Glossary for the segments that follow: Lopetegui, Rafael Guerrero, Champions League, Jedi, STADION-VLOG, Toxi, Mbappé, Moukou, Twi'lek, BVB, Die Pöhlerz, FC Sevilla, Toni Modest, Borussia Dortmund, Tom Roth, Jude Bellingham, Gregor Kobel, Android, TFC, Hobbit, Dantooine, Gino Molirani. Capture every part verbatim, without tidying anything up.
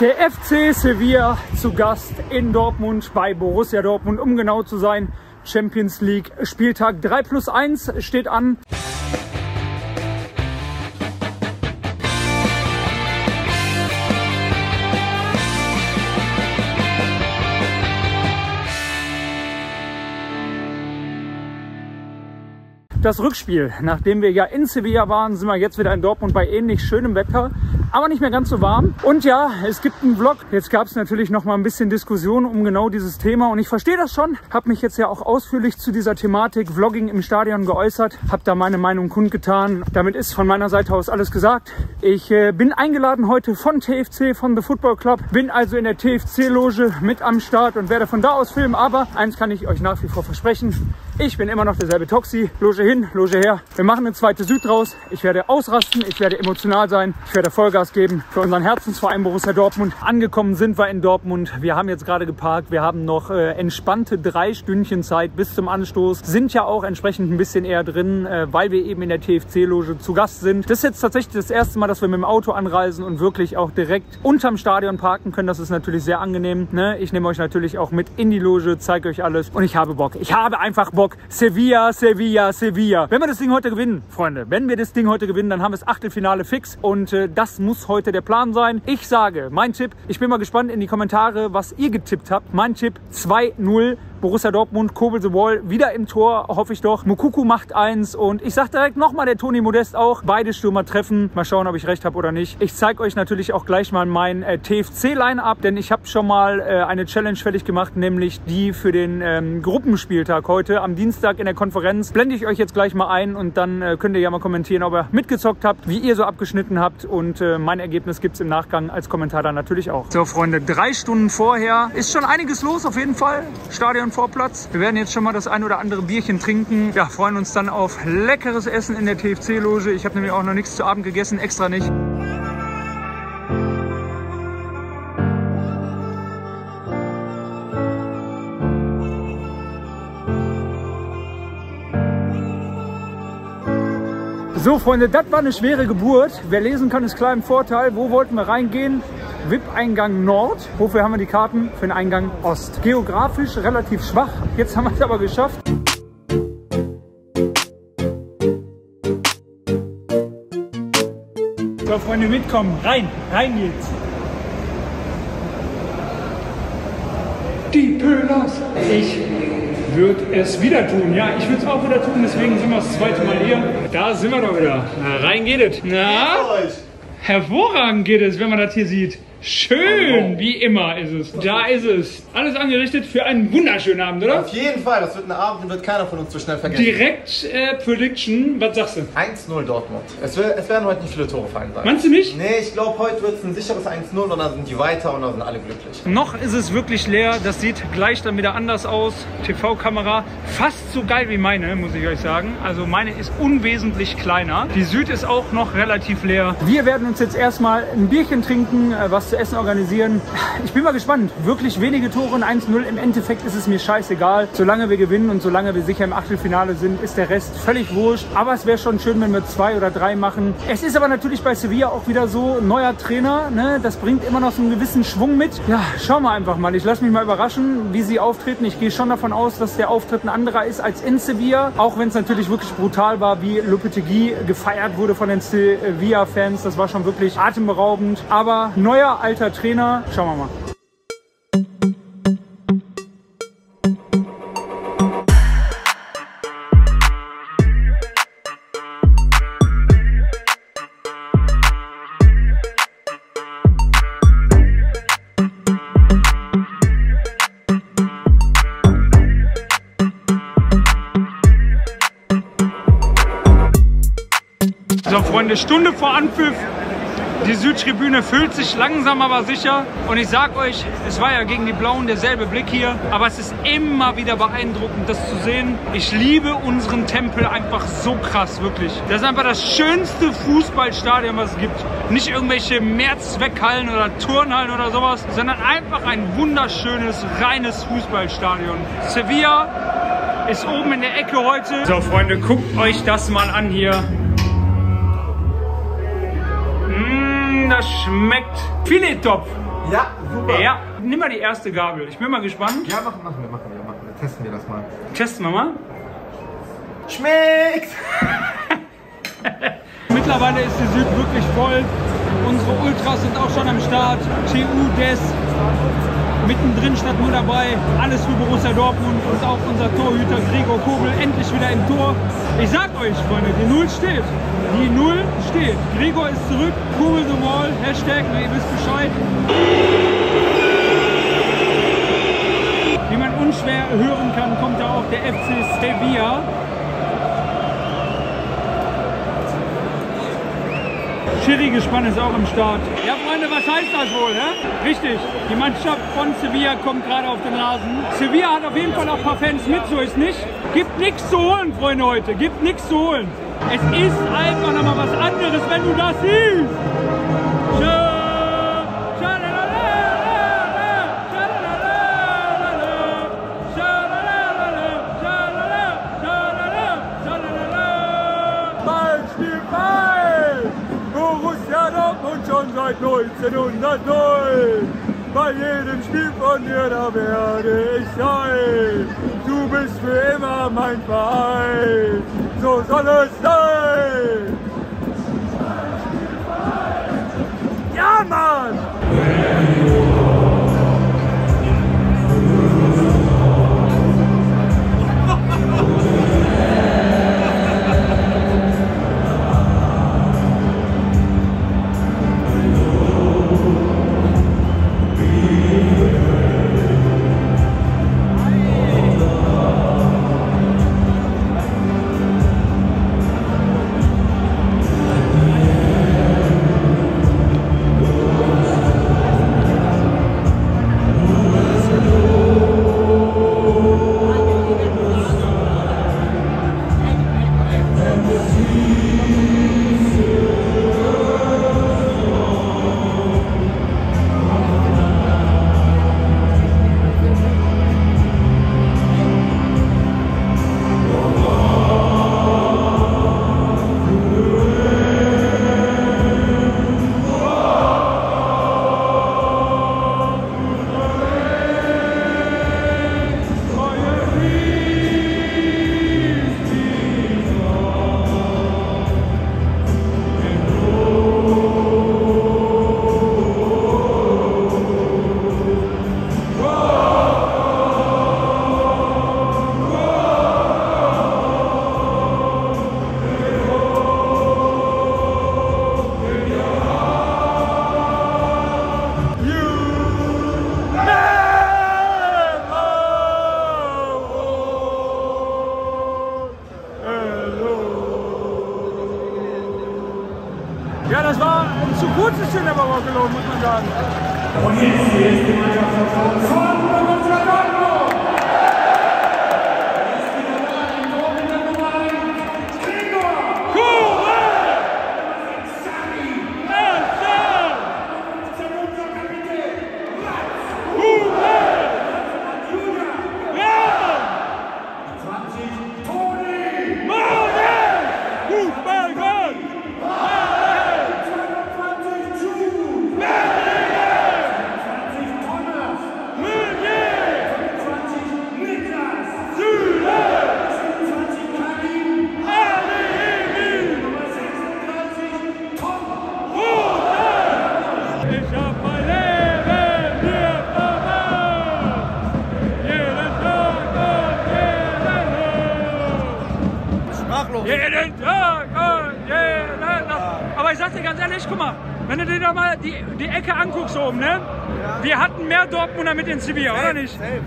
Der F C Sevilla zu Gast in Dortmund bei Borussia Dortmund, um genau zu sein. Champions League Spieltag drei plus eins steht an. Das Rückspiel. Nachdem wir ja in Sevilla waren, sind wir jetzt wieder in Dortmund bei ähnlich schönem Wetter, aber nicht mehr ganz so warm. Und ja, es gibt einen Vlog. Jetzt gab es natürlich noch mal ein bisschen Diskussion um genau dieses Thema und ich verstehe das schon. Habe mich jetzt ja auch ausführlich zu dieser Thematik Vlogging im Stadion geäußert, habe da meine Meinung kundgetan. Damit ist von meiner Seite aus alles gesagt. Ich äh, bin eingeladen heute von T F C, von The Football Club, bin also in der T F C-Loge mit am Start und werde von da aus filmen. Aber eins kann ich euch nach wie vor versprechen. Ich bin immer noch derselbe Toxi. Loge hin, Loge her. Wir machen eine zweite Süd draus. Ich werde ausrasten, ich werde emotional sein, ich werde Vollgas geben für unseren Herzensverein Borussia Dortmund. Angekommen sind wir in Dortmund. Wir haben jetzt gerade geparkt. Wir haben noch äh, entspannte drei Stündchen Zeit bis zum Anstoß. Sind ja auch entsprechend ein bisschen eher drin, äh, weil wir eben in der T F C-Loge zu Gast sind. Das ist jetzt tatsächlich das erste Mal, dass wir mit dem Auto anreisen und wirklich auch direkt unterm Stadion parken können. Das ist natürlich sehr angenehm, ne? Ich nehme euch natürlich auch mit in die Loge, zeige euch alles und ich habe Bock. Ich habe einfach Bock. Sevilla, Sevilla, Sevilla. Wenn wir das Ding heute gewinnen, Freunde, wenn wir das Ding heute gewinnen, dann haben wir das Achtelfinale fix und äh, das muss heute der Plan sein. Ich sage, mein Tipp, ich bin mal gespannt in die Kommentare, was ihr getippt habt. Mein Tipp zwei null. Borussia Dortmund, Kobel the Wall, wieder im Tor, hoffe ich doch. Moukou macht eins und ich sage direkt nochmal, der Toni Modest auch. Beide Stürmer treffen. Mal schauen, ob ich recht habe oder nicht. Ich zeige euch natürlich auch gleich mal mein äh, T F C-Line-Up, denn ich habe schon mal äh, eine Challenge fertig gemacht, nämlich die für den ähm, Gruppenspieltag heute am Dienstag in der Konferenz. Blende ich euch jetzt gleich mal ein und dann äh, könnt ihr ja mal kommentieren, ob ihr mitgezockt habt, wie ihr so abgeschnitten habt und äh, mein Ergebnis gibt es im Nachgang als Kommentar dann natürlich auch. So Freunde, drei Stunden vorher ist schon einiges los auf jeden Fall. Stadion Vorplatz. Wir werden jetzt schon mal das ein oder andere Bierchen trinken. Ja, freuen uns dann auf leckeres Essen in der T F C-Loge. Ich habe nämlich auch noch nichts zu Abend gegessen, extra nicht. So Freunde, das war eine schwere Geburt. Wer lesen kann, ist klar im Vorteil. Wo wollten wir reingehen? V I P-Eingang Nord. Wofür haben wir die Karten? Für den Eingang Ost. Geografisch relativ schwach. Jetzt haben wir es aber geschafft. So Freunde, mitkommen. Rein, rein geht's. Die Pölers. Ich würde es wieder tun. Ja, ich würde es auch wieder tun, deswegen sind wir das zweite Mal hier. Da sind wir doch wieder. Na, rein geht es. Na? Hervorragend geht es, wenn man das hier sieht. Schön, wie immer ist es. Da ist es. Alles angerichtet für einen wunderschönen Abend, oder? Auf jeden Fall. Das wird ein Abend, den wird keiner von uns so schnell vergessen. Direkt äh, Prediction. Was sagst du? eins null Dortmund. Es, will, es werden heute nicht viele Tore fallen sein. Meinst du nicht? Nee, ich glaube, heute wird es ein sicheres eins null und dann sind die weiter und dann sind alle glücklich. Noch ist es wirklich leer. Das sieht gleich dann wieder anders aus. T V-Kamera. Fast so geil wie meine, muss ich euch sagen. Also meine ist unwesentlich kleiner. Die Süd ist auch noch relativ leer. Wir werden uns jetzt erstmal ein Bierchen trinken, was zu essen organisieren. Ich bin mal gespannt. Wirklich wenige Tore und eins null. Im Endeffekt ist es mir scheißegal. Solange wir gewinnen und solange wir sicher im Achtelfinale sind, ist der Rest völlig wurscht. Aber es wäre schon schön, wenn wir zwei oder drei machen. Es ist aber natürlich bei Sevilla auch wieder so, neuer Trainer, ne? Das bringt immer noch so einen gewissen Schwung mit. Ja, schauen wir einfach mal. Ich lasse mich mal überraschen, wie sie auftreten. Ich gehe schon davon aus, dass der Auftritt ein anderer ist als in Sevilla. Auch wenn es natürlich wirklich brutal war, wie Lopetegui gefeiert wurde von den Sevilla-Fans. Das war schon wirklich atemberaubend. Aber neuer alter Trainer. Schauen wir mal. So Freunde, Stunde vor Anpfiff. Die Südtribüne füllt sich langsam, aber sicher. Und ich sag euch, es war ja gegen die Blauen derselbe Blick hier. Aber es ist immer wieder beeindruckend, das zu sehen. Ich liebe unseren Tempel einfach so krass, wirklich. Das ist einfach das schönste Fußballstadion, was es gibt. Nicht irgendwelche Mehrzweckhallen oder Turnhallen oder sowas, sondern einfach ein wunderschönes, reines Fußballstadion. Sevilla ist oben in der Ecke heute. So, Freunde, guckt euch das mal an hier. Das schmeckt Filet-Topf. Ja, super. Ja, nimm mal die erste Gabel. Ich bin mal gespannt. Ja, machen wir, machen wir, machen wir. Testen wir das mal. Testen wir mal. Schmeckt! Mittlerweile ist die Süd wirklich voll. Unsere Ultras sind auch schon am Start. T U Des mittendrin statt nur dabei. Alles für Borussia Dortmund und auch unser Torhüter Gregor Kobel endlich wieder im Tor. Ich sag euch, Freunde, die Null steht. Die Null steht. Gregor ist zurück. Kobel the Wall. Hashtag, na, ihr wisst Bescheid. Wie man unschwer hören kann, kommt da auch der F C Sevilla. Schiri-Gespann ist auch im Start. Ja, Freunde, was heißt das wohl, hä? Richtig, die Mannschaft von Sevilla kommt gerade auf den Rasen. Sevilla hat auf jeden Fall auch ein paar Fans mit, so ist nicht. Gibt nichts zu holen, Freunde, heute. Gibt nichts zu holen. Es ist einfach nochmal was anderes, wenn du das siehst. neunzehnhundertneun, bei jedem Spiel von dir, da werde ich sein. Du bist für immer mein Verein, so soll es sein. Ja, Mann! Ja, das war ein zu kurzes Schönerbauer-Gelo, muss man sagen. Und jetzt hier ist die Mannschaft von Borussia Dortmund. Jetzt die Nummer eins, Tor mit der Nummer eins, Gregor Kobel. Elster! zwanzig, Toni Modest! Fußball, Gott! Jeden Tag und jeden Tag. Aber ich sag's dir ganz ehrlich, guck mal, wenn du dir da mal die, die Ecke anguckst oben, ne? Ja. Wir hatten mehr Dortmunder mit in Sevilla, oder nicht? Safe.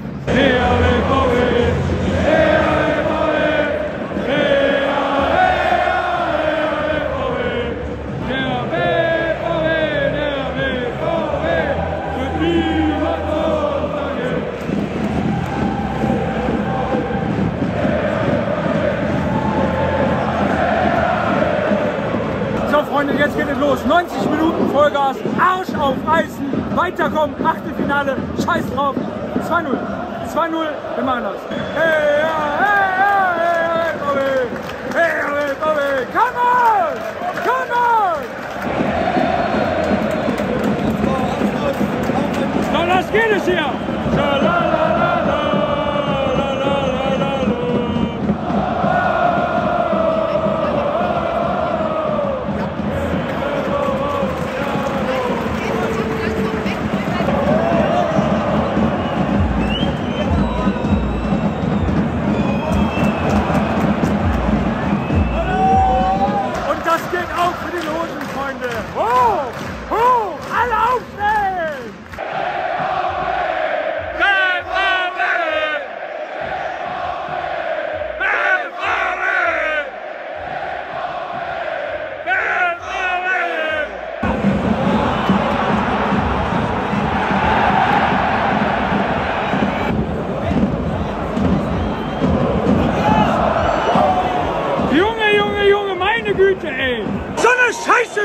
Freunde, jetzt geht es los. neunzig Minuten Vollgas, Arsch auf Eisen, weiterkommen, Achtelfinale, scheiß drauf. zwei null, zwei null, wir machen das. Hey, ja, hey, ja, hey, Bobby, hey, hey, Bobby, come on, come on! geht es hier.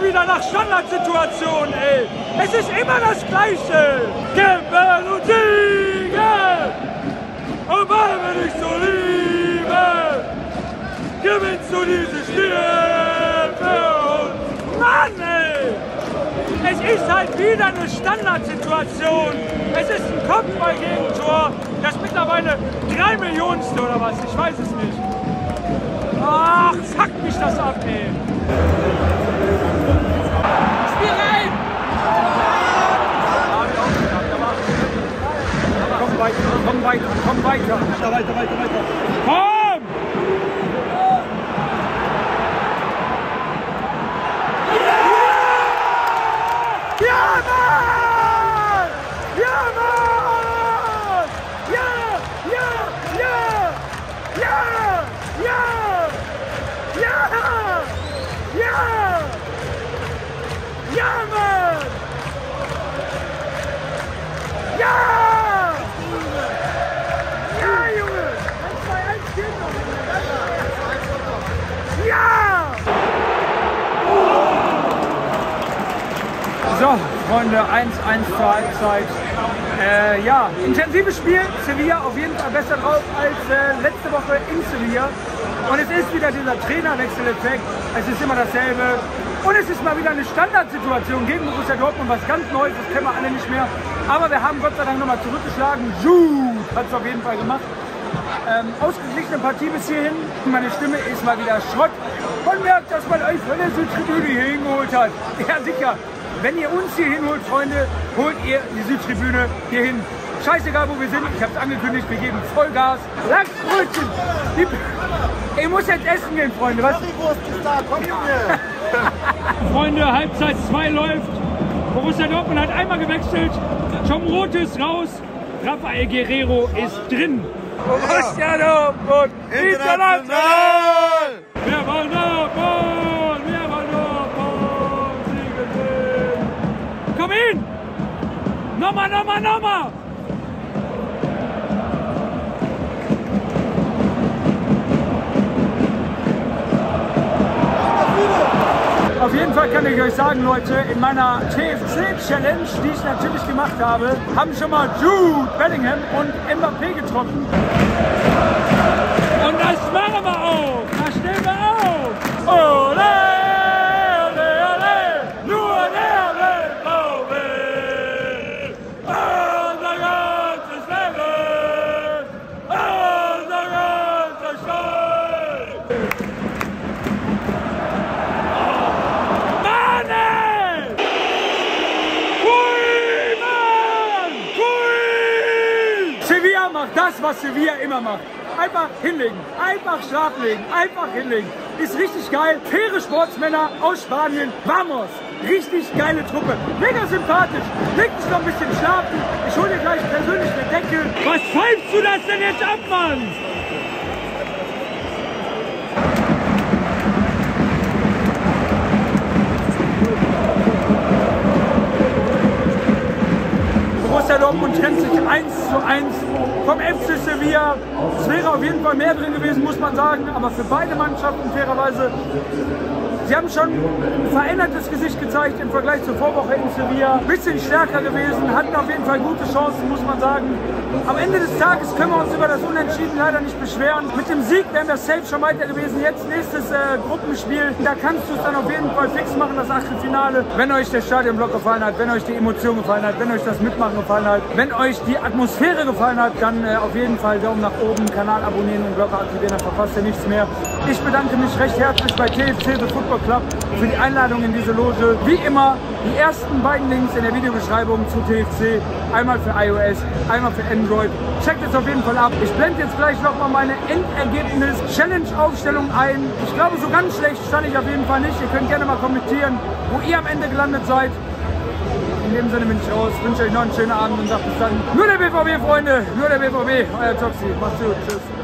Wieder nach Standardsituation, ey. Es ist immer das Gleiche. Kämpfen und siegen. Und weil wir dich so lieben, gewinnst du diese Stirn für uns. Mann, ey. Es ist halt wieder eine Standardsituation. Es ist ein Kopfballgegentor. Das ist mittlerweile drei Millionenste oder was. Ich weiß es nicht. Ach, fuck mich das ab, ey. Spiel rein! Komm weiter, komm weiter, komm weiter! Weiter, weiter, weiter! Komm! Ja! Ja, Mann! Ja, Mann! Ja, ja, ja! Ja, ja! Ja! Ja! Ja, Mann! Ja! Ja, Junge! eins, zwei, eins, geht noch! Ja! So, Freunde, eins eins zur Halbzeit. Äh, ja, intensives Spiel. Sevilla auf jeden Fall besser drauf als äh, letzte Woche in Sevilla. Und es ist wieder dieser Trainerwechseleffekt. Es ist immer dasselbe. Und es ist mal wieder eine Standardsituation gegen Borussia Dortmund, was ganz Neues, das kennen wir alle nicht mehr. Aber wir haben Gott sei Dank nochmal zurückgeschlagen. Jude hat es auf jeden Fall gemacht. Ähm, ausgeglichene Partie bis hierhin. Meine Stimme ist mal wieder Schrott. Man merkt, dass man euch von der Südtribüne hier hingeholt hat. Ja, sicher. Wenn ihr uns hier hinholt, Freunde, holt ihr die Südtribüne hier hin. Scheißegal, wo wir sind. Ich habe es angekündigt, wir geben Vollgas. Lachsbrötchen. Ich muss jetzt essen gehen, Freunde. Was? Freunde, Halbzeit zwei läuft. Borussia Dortmund hat einmal gewechselt. Tom Roth ist raus. Rafael Guerrero ist drin. Borussia Dortmund international! Wir wollen Dortmund! Wir wollen Dortmund! Siegen sehen! Komm hin! Nochmal, nochmal, nochmal! Auf jeden Fall kann ich euch sagen, Leute, in meiner T F C-Challenge, die ich natürlich gemacht habe, haben schon mal Jude Bellingham und Mbappé getroffen. Und das machen wir auch! Da stehen wir auf! Ole, ole, ole! Nur der B V B! Unser ganzes Leben! Unser ganzer Stolz! Das, was Sevilla immer macht. Einfach hinlegen, einfach schlaflegen, einfach hinlegen. Ist richtig geil. Faire Sportsmänner aus Spanien. Vamos! Richtig geile Truppe. Mega sympathisch. Leg dich noch ein bisschen schlafen. Ich hole dir gleich persönlich eine Decke. Was pfeifst du das denn jetzt ab, Mann? Borussia Dortmund trennt sich eins zu eins vom F C Sevilla. Es wäre auf jeden Fall mehr drin gewesen, muss man sagen, aber für beide Mannschaften fairerweise Sie haben schon ein verändertes Gesicht gezeigt im Vergleich zur Vorwoche in Sevilla. Ein bisschen stärker gewesen, hatten auf jeden Fall gute Chancen, muss man sagen. Am Ende des Tages können wir uns über das Unentschieden leider nicht beschweren. Mit dem Sieg wären wir safe schon weiter gewesen. Jetzt nächstes äh, Gruppenspiel, da kannst du es dann auf jeden Fall fix machen, das Achtelfinale. Wenn euch der Stadionblock gefallen hat, wenn euch die Emotion gefallen hat, wenn euch das Mitmachen gefallen hat, wenn euch die Atmosphäre gefallen hat, dann äh, auf jeden Fall Daumen nach oben, Kanal abonnieren und Glocke aktivieren, dann verpasst ihr nichts mehr. Ich bedanke mich recht herzlich bei T F C The Football Club für die Einladung in diese Loge. Wie immer, die ersten beiden Links in der Videobeschreibung zu T F C, einmal für iOS, einmal für Android. Checkt es auf jeden Fall ab. Ich blende jetzt gleich nochmal meine Endergebnis-Challenge-Aufstellung ein. Ich glaube, so ganz schlecht stand ich auf jeden Fall nicht. Ihr könnt gerne mal kommentieren, wo ihr am Ende gelandet seid. In dem Sinne bin ich raus, wünsche euch noch einen schönen Abend und sage bis dann. Nur der B V B, Freunde, nur der B V B, euer Topsi. Macht's gut, tschüss.